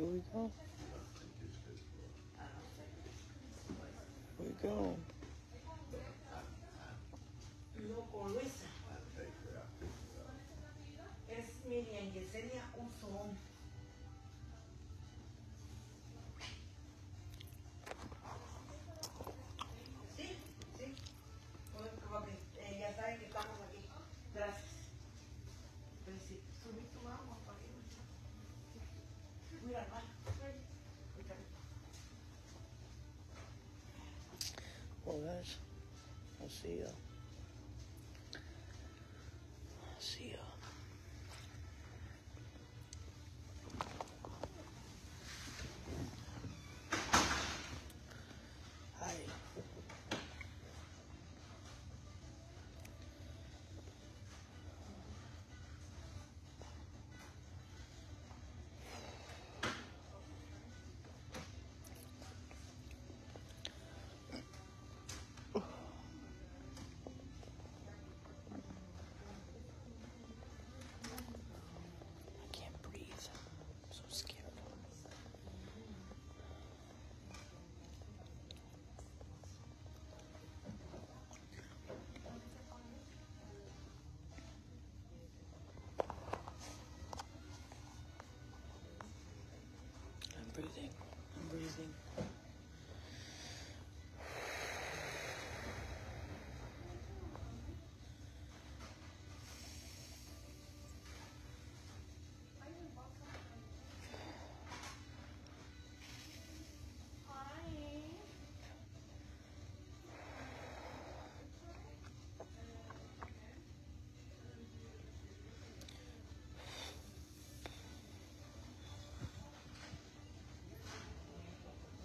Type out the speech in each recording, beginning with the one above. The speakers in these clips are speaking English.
Here we go. Here we go. Es Miriam Yelencia, un zoom. Sí, sí. Ya saben que estamos aquí. Gracias. Pero si subí tu mano, para que no. Mira, hermano. Well, guys, I'll see you. See ya. Hi. I'm breathing.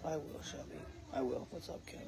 I will, Shelby. I will. What's up, Ken?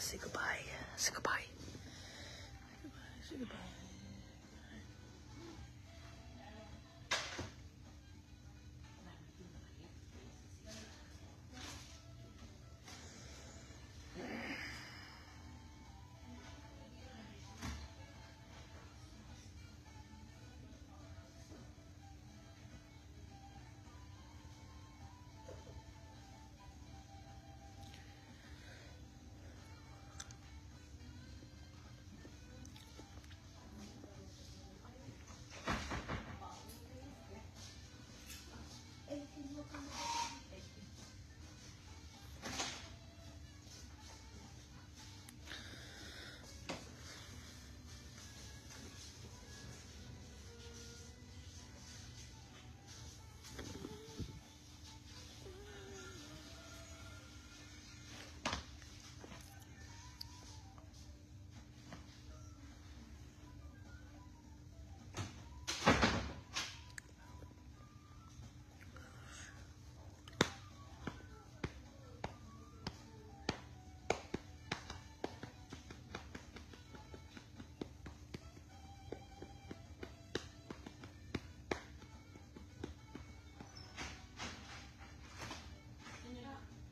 Say goodbye. Say goodbye. Say goodbye.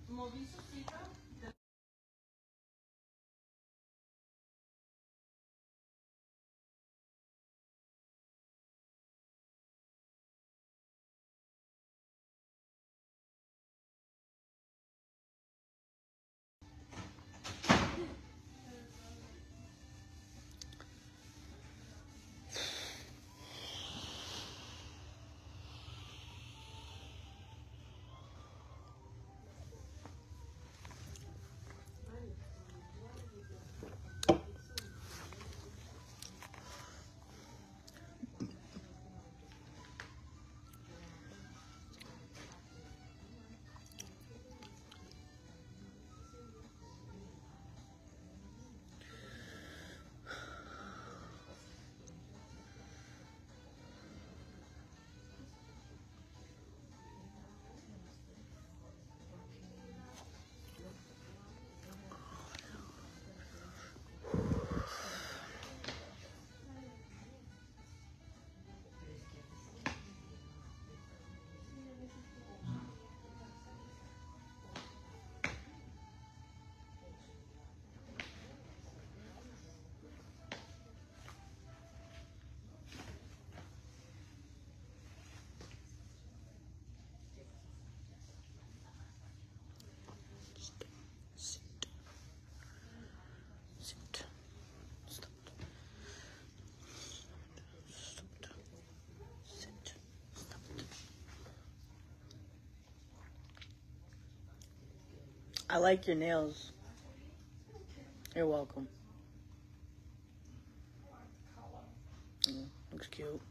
Moví su cita. I like your nails. You're welcome. Looks cute.